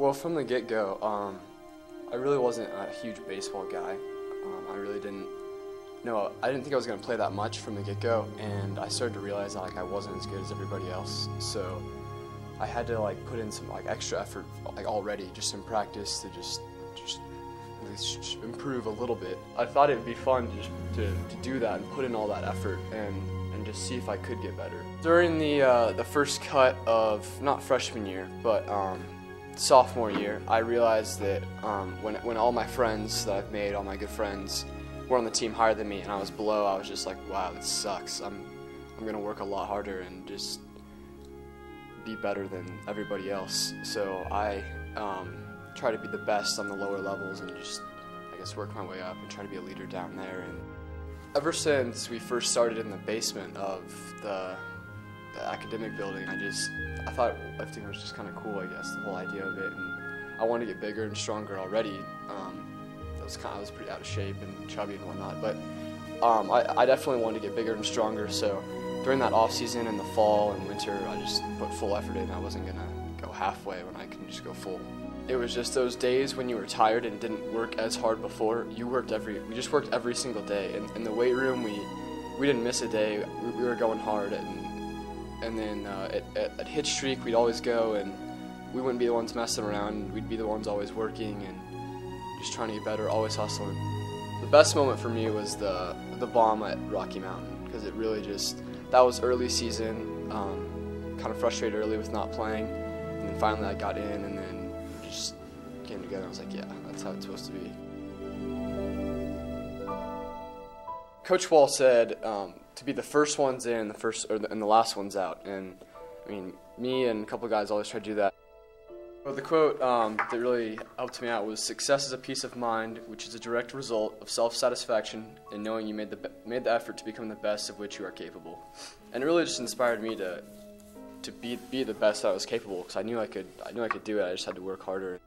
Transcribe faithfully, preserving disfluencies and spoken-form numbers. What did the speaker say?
Well, from the get-go, um, I really wasn't a huge baseball guy. Um, I really didn't know, I didn't think I was going to play that much from the get-go, and I started to realize that, like, I wasn't as good as everybody else, so I had to, like, put in some, like, extra effort, like, already, just in practice, to just, just, just improve a little bit. I thought it would be fun to just to, to do that and put in all that effort and, and just see if I could get better. During the, uh, the first cut of, not freshman year, but, um, sophomore year, I realized that um, when, when all my friends that I've made, all my good friends, were on the team higher than me and I was below, I was just like, wow, this sucks. I'm, I'm going to work a lot harder and just be better than everybody else. So I um, try to be the best on the lower levels and just, I guess, work my way up and try to be a leader down there. And ever since we first started in the basement of the The academic building, I just, I thought lifting was just kind of cool, I guess, the whole idea of it, and I wanted to get bigger and stronger already. Um, I was kind of, I was pretty out of shape and chubby and whatnot, but um, I, I definitely wanted to get bigger and stronger, so during that off season in the fall and winter, I just put full effort in. I wasn't going to go halfway when I can just go full. It was just those days when you were tired and didn't work as hard before, you worked every, we just worked every single day. In, in the weight room, we, we didn't miss a day, we, we were going hard, and And then uh, at, at, at hit streak, we'd always go, and we wouldn't be the ones messing around. We'd be the ones always working and just trying to get better, always hustling. The best moment for me was the the bomb at Rocky Mountain, because it really just, that was early season, um, kind of frustrated early with not playing, and then finally I got in, and then just came together. I was like, yeah, that's how it's supposed to be. Coach Wall said, um, to be the first ones in, the first or the, and the last ones out, and I mean, me and a couple of guys always try to do that. But the quote um, that really helped me out was, "Success is a peace of mind, which is a direct result of self-satisfaction and knowing you made the made the effort to become the best of which you are capable." And it really just inspired me to to be be the best that I was capable, because I knew I could I knew I could do it. I just had to work harder.